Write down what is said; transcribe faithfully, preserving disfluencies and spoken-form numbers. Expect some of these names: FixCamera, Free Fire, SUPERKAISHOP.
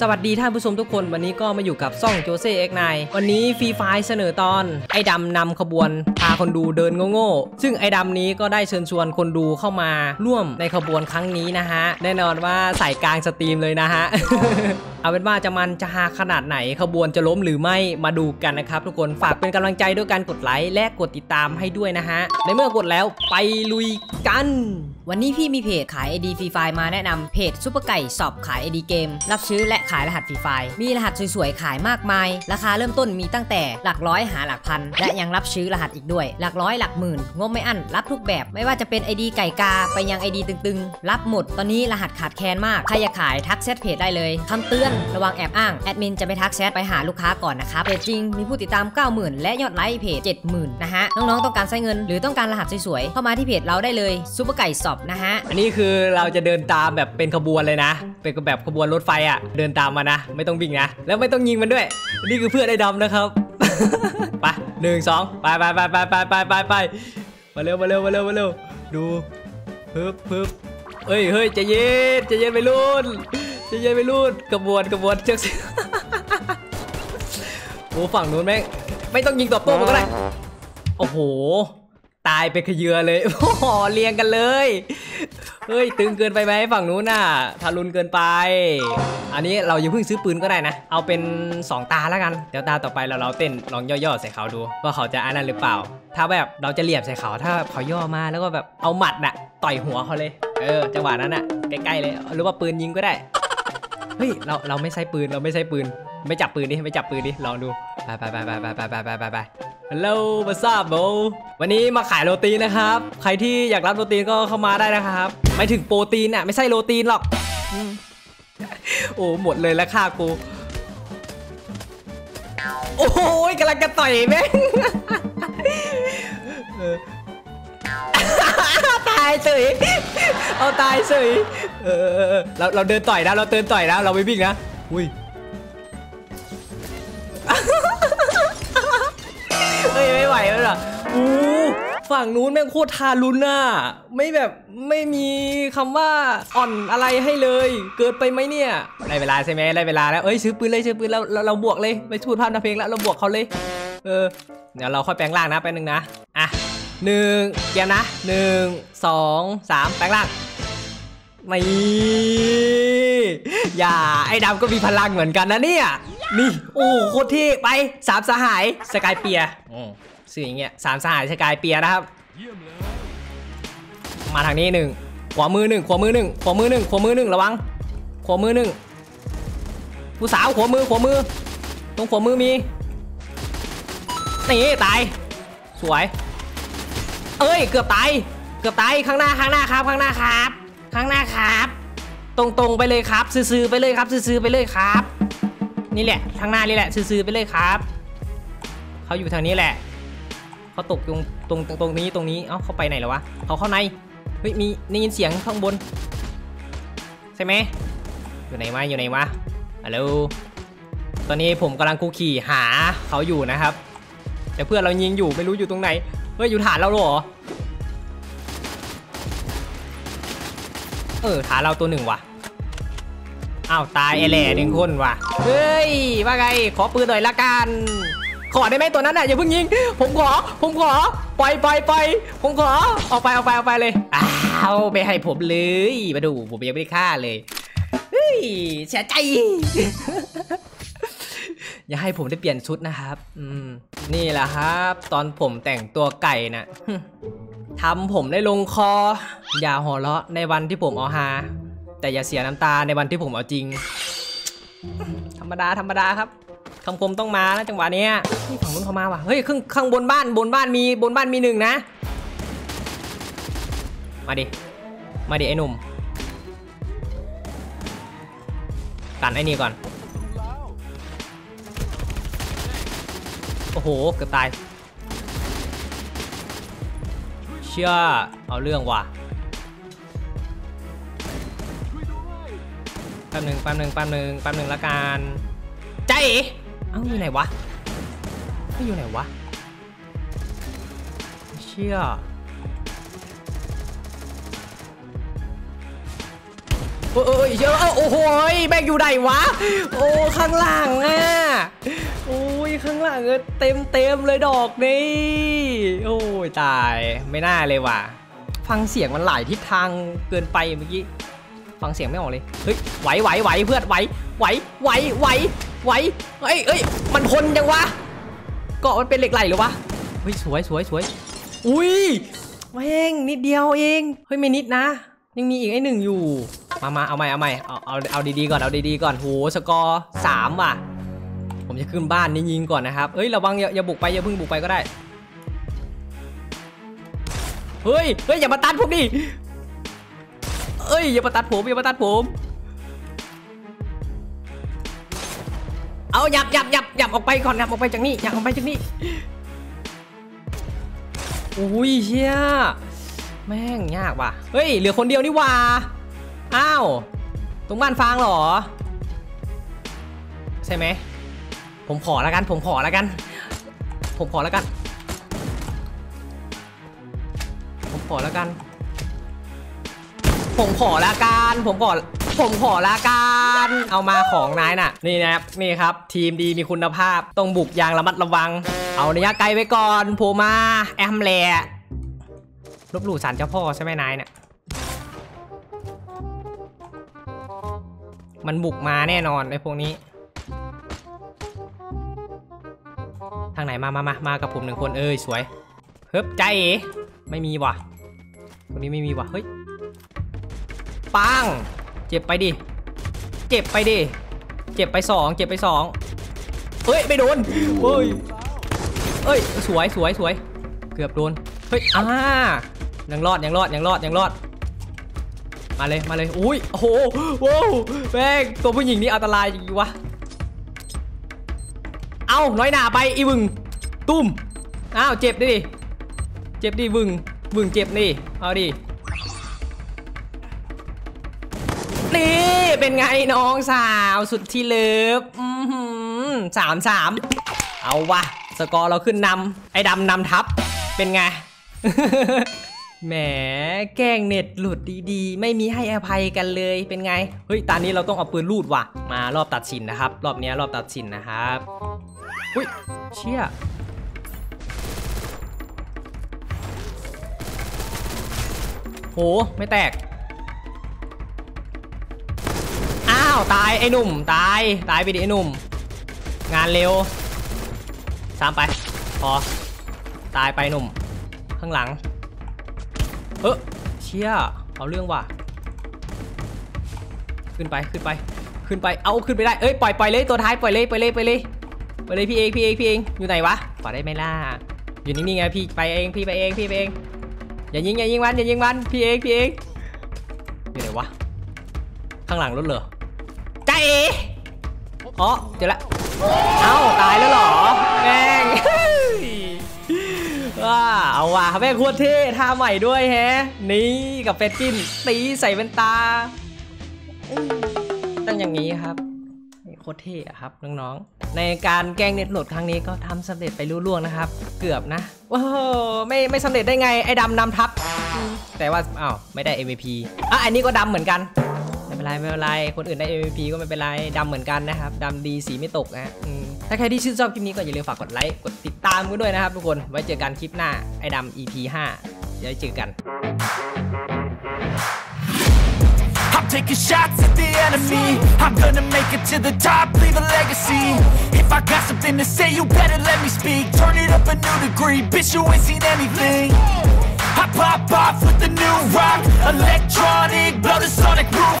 สวัสดีท่านผู้ชมทุกคนวันนี้ก็มาอยู่กับซ่องโจเซ่เอ็กไนวันนี้ฟรีไฟร์เสนอตอนไอ้ดำนำขบวนพาคนดูเดินโง่ๆซึ่งไอ้ดำนี้ก็ได้เชิญชวนคนดูเข้ามาร่วมในขบวนครั้งนี้นะฮะแน่นอนว่าสายกลางสตรีมเลยนะฮะ เอาเป็นว่าจะมันจะหาขนาดไหนขบวนจะล้มหรือไม่มาดูกันนะครับทุกคนฝากเป็นกำลังใจด้วยการกดไลค์และกดติดตามให้ด้วยนะฮะในเมื่อกดแล้วไปลุยกันวันนี้พี่มีเพจขาย ไอ ดี ฟรีไฟร์มาแนะนำเพจซุปเปอร์ไก่สอบขาย ไอ ดี เกมรับซื้อและขายรหัสฟรีไฟร์มีรหัสสวยๆขายมากมายราคาเริ่มต้นมีตั้งแต่หลักร้อยหาหลักพันและยังรับซื้อรหัสอีกด้วยหลักร้อยหลักหมื่นงบไม่อั้นรับทุกแบบไม่ว่าจะเป็น ไอ ดี ไก่กาไปยัง ไอ ดี ตึงๆรับหมดตอนนี้รหัสขาดแคลนมากใครอยากขายทักแชทเพจได้เลยคำเตือนระวังแอบอ้างแอดมินจะไปทักแชทไปหาลูกค้าก่อนนะครับเพจจริงมีผู้ติดตาม เก้าหมื่น และยอดไลค์เพจ เจ็ดหมื่น นะฮะน้องๆต้องการใช้เงินหรือต้องการรหัสสวยๆเข้ามาที่เพจเราได้เลยซุปเปอร์ไก่สอบนะฮะอันนี้คือเราจะเดินตามแบบเป็นขบวนเลยนะเป็นแบบขบวนรถไฟอ่ะเดินตามมานะไม่ต้องวิ่งนะแล้วไม่ต้องยิงมันด้วยนี่คือเพื่อนไอ้ดำนะครับไปหนึ่งสองไปไปไปไปไปไปไปมาเร็วมาเร็วมาเร็วมาเร็วดูฮึบฮึบเฮ้ยเฮ้ยใจเย็นใจเย็นไปรุ่นใจเย็นไปรุ่นขบวนขบวนเชือกโอ้ฝั่งนู้นแม่งไม่ต้องยิงตอบโต้มันก็ได้โอ้โหตายไปขยือเลยโอ้โหเรียงกันเลยเฮ้ยตึงเกินไปไหมฝั่งนู้นน่ะทารุณเกินไปอันนี้เราอย่าเพิ่งซื้อปืนก็ได้นะเอาเป็นสองตาแล้วกันเดี๋ยวตาต่อไปเราเราเต้นลองย่อๆใส่เขาดูว่าเขาจะอันนั้นหรือเปล่าถ้าแบบเราจะเหลี่ยมใส่เขาถ้าเขาย่อมาแล้วก็แบบเอาหมัดน่ะต่อยหัวเขาเลยเออจังหวะนั้นน่ะใกล้ๆเลยหรือว่าปืนยิงก็ได้เฮ้ยเราเราไม่ใช้ปืนเราไม่ใช้ปืนไม่จับปืนดิไม่จับปืนดิลองดูไปไปไปไปไปไปไปไปไปฮัลโหลมาซาบโบวันนี้มาขายโรตีนะครับใครที่อยากรับโรตีก็เข้ามาได้นะครับไม่ถึงโปรตีนอ่ะไม่ใช่โรตีนหรอกโอ้หมดเลยแล้วค่ากูโอ้ยกำลังจะต่อยแม่งตายเฉยเอาตายเฉยเออเราเราเดินต่อยนะเราเดินต่อยนะเราไม่วิ่งนะอุ้ยเฮ้ยไม่ไหวแล้วเหรออู้ฝั่งนู้นแม่งโคตรทารุณน่ะไม่แบบไม่มีคำว่าอ่อนอะไรให้เลยเกิดไปไหมเนี่ยได้เวลาใช่ไหมได้เวลาแล้วเอ้ยซื้อปืนเลยซื้อปืนแล้วเราบวกเลยไม่ทูดภาพนะเพลงแล้วเราบวกเขาเลยเออเดี๋ยวเราค่อยแปลงร่างนะแป๊บนึงนะอ่ะหนึ่งเกียร์นะหนึ่งสองสามแปลงร่างไม่อย่าไอ้ดำก็มีพลังเหมือนกันนะเนี่ยนี่โอ้โคตรเท่ไปสามสหายสกายเปียสื่ออย่างเงี้ยสามสหายสกายเปียนะครับมาทางนี้หนึ่งขวามือหนึ่งขวามือหนึ่งขวามือหนึ่งขวามือหนึ่งระวังขวามือหนึ่งผู้สาวขวามือขวามือตรงขวามือมีนี่ตายสวยเอ้ยเกือบตายเกือบตายข้างหน้าข้างหน้าครับข้างหน้าครับข้างหน้าครับตรงๆไปเลยครับซื้อๆไปเลยครับซื้อๆไปเลยครับนี่แหละทางหน้านี่แหละซื้อๆไปเลยครับเขาอยู่ทางนี้แหละเขาตกตรงตรงตรงนี้ตรงนี้เอ้าเขาไปไหนแล้ววะเขาเข้าในเฮ้ยมีได้ยินเสียงข้างบนใช่ไหมอยู่ไหนวะอยู่ไหนวะฮัลโหลตอนนี้ผมกำลังคุกขี่หาเขาอยู่นะครับแต่เพื่อนเรายิงอยู่ไม่รู้อยู่ตรงไหนเฮ้ยอยู่ฐานเราหรอเออฐานเราตัวหนึ่งว่ะอ้าวตายไอแหล่หนึ่งคนว่ะเฮ้ยว่าไงขอปืนหน่อยละกันขอได้ไหมตัวนั้นน่ะอย่าเพิ่งยิงผมขอผมขอปล่อยปล่อยปล่อยผมขอออกไปออกไปออกไปเลยอ้าวไปให้ผมเลยมาดูผมยังไม่ได้ฆ่าเลยเฮ้ยเสียใจ อย่าให้ผมได้เปลี่ยนชุดนะครับอืมนี่แหละครับตอนผมแต่งตัวไก่น่ะ ทำผมได้ลงคออย่าหัวเราะในวันที่ผมเอาฮาแต่อย่าเสียน้ำตาในวันที่ผมเอาจริงธรรมดาธรรมดาครับคำคมต้องมานะจังหวะนี้ฝั่งนู้นเขามาว่ะเฮ้ยข้างบนบ้านบนบ้านมีบนบ้านมีหนึ่งนะมาดิมาดิไอ้หนุ่มกันไอ้นี่ก่อนโอ้โหเกือบตายเชื่อเอาเรื่องว่ะแป๊บหนึ่งแป๊บหนึ่งแป๊บหนึ่งแป๊บหนึ่งละกันใจเอ้าอยู่ไหนวะไม่อยู่ไหนวะเชื่อ เออเออเยอะโอ้โหแบกอยู่ไหนวะโอ้ข้างหลังอ่ะโอ้ยข้างหลังเต็มเต็มเลยดอกนี่โอ้ยตายไม่น่าเลยว่ะฟังเสียงมันหลายทิศทางเกินไปเมื่อกี้ฟังเสียงไม่ออกเลยเฮ้ยไหวไหวไหวเพื่อนไหวไหวไหวไหวไหวเฮ้ยเฮ้ยมันทนยังวะเกาะมันเป็นเหล็กไหลหรือวะเฮ้ยสวยสวยสวยอุ้ยแม่งนิดเดียวเองเฮ้ยไม่นิดนะยังมีอีกไอ้หนึ่งอยู่มามาเอาใหม่เอาใหม่เอาเอาเอาดีๆก่อนเอาดีๆก่อนโหสกอร์สามว่ะผมจะขึ้นบ้านนี่ยิงก่อนนะครับเอ้ยระวังอย่าอย่าบุกไปอย่าพึ่งบุกไปก็ได้เฮ้ยเฮ้ยอย่ามาตัดผมดิเอ้ยอย่ามาตัดผมอย่ามาตัดผมเอาหยับหยับหยับหยับออกไปก่อนหยับออกไปจากนี่หยับออกไปจากนี่อุ้ยเชี่ยแม่งยากว่ะเฮ้ยเหลือคนเดียวนี่ว่าอ้าวตรงบ้านฟางหรอใช่ไหมผมขอแล้วกันผมขอแล้วกันผมขอแล้วกันผมขอแล้วกันผมขอละกันผมขอผมขอละกันเอามาของนายน่ะนี่นะครับนี่ครับทีมดีมีคุณภาพต้องบุกอย่างระมัดระวังเอาระยะไกลไว้ก่อนโผล่มาแอมแหล่ลบหลู่ศาลเจ้าพ่อใช่ไหมนายเนี่ยมันบุกมาแน่นอนไอ้พวกนี้ทางไหนมามามามากับผมหนึ่งคนเอ้ยสวยเฮ้ยใจเอ๋ไม่มีว่ะตรงนี้ไม่มีว่ะเฮ้ยปังเจ็บไปดิเจ็บไปดิเจ็บไปสองเจ็บไปสองเฮ้ยไม่โดนเฮ้ยเฮ้ยสวยสวยสวยเกือบโดนเฮ้ยอ่ายังรอดยังรอดยังรอดยังรอดมาเลยมาเลยอุ้ยโอ้โหว้าวแม่งตัวผู้หญิงนี่อันตรายจริงวะเอาน้อยหนาไปอีบึงตุ้มอ้าวเจ็บดิเจ็บดิบึงบึงเจ็บดิเอาดินี่เป็นไงน้องสาวสุดที่เลิฟสามสามเอาวะสกอร์เราขึ้นนำไอ้ดำนำทับเป็นไง แหมแกล้งเน็ตหลุดดีๆไม่มีให้อภัยกันเลยเป็นไงเฮ้ยตอนนี้เราต้องเอาปืนลูดว่ะมารอบตัดสินนะครับรอบนี้รอบตัดสินนะครับอุ้ยเชี่ยโหไม่แตกอ้าวตายไอ้หนุ่มตายตายไปดิไอ้หนุ่มงานเร็วสามไปพอตายไปหนุ่มข้างหลังเออเชี่ยเอาเรื่องว่ะขึ้นไปขึ้นไปขึ้นไปเอาขึ้นไปได้เอ้ยปล่อยปล่อยเลยตัวท้ายปล่อยเลยปล่อยเลยปล่อยเลยปล่อยเลยพี่เองพี่เองพี่เองอยู่ไหนวะปล่อยได้ไหมล่ะอยู่นิ่งๆไงพี่ไปเองพี่ไปเองพี่ไปเองอย่ายิงอย่ายิงมันอย่ายิงมันพี่เองพี่เองอยู่ไหนวะข้างหลังรถเหรอใจเอ๋อ๋อเจอแล้วเอ้าตายแล้วเหรอแม่งว้าเอาว่ะแม่โคตรเท่ท่าใหม่ด้วยแฮะนี่กับเฟสกินตีใส่แว่นตาตั้งอย่างนี้ครับโคตรเท่ครับน้องๆในการแกล้งเน็ตโหลดครั้งนี้ก็ทำสำเร็จไปรุ่ล่วงนะครับเกือบนะโอ้โหไม่ไม่สำเร็จได้ไงไอ้ดำนำทับแต่ว่าอ้าวไม่ได้ เอ็ม วี พี อ่ะอันนี้ก็ดำเหมือนกันไม่เป็นไรไม่เป็นไรคนอื่นได้ เอ็ม วี พี ก็ไม่เป็นไรดำเหมือนกันนะครับดำดีสีไม่ตกนะถ้าใครที่ชื่นชอบคลิปนี้ก็อย่าลืมฝากกดไลค์กดติดตามกันด้วยนะครับทุกคนไว้เจอกันคลิปหน้าไอ้ดำ อี พี ห้า เดี๋ยวเจอกันTaking shots at the enemy I'm gonna make it to the top, leave a legacy If I got something to say, you better let me speak Turn it up a new degree, bitch you ain't seen anything I pop off with the new rock Electronic, blow the sonic roof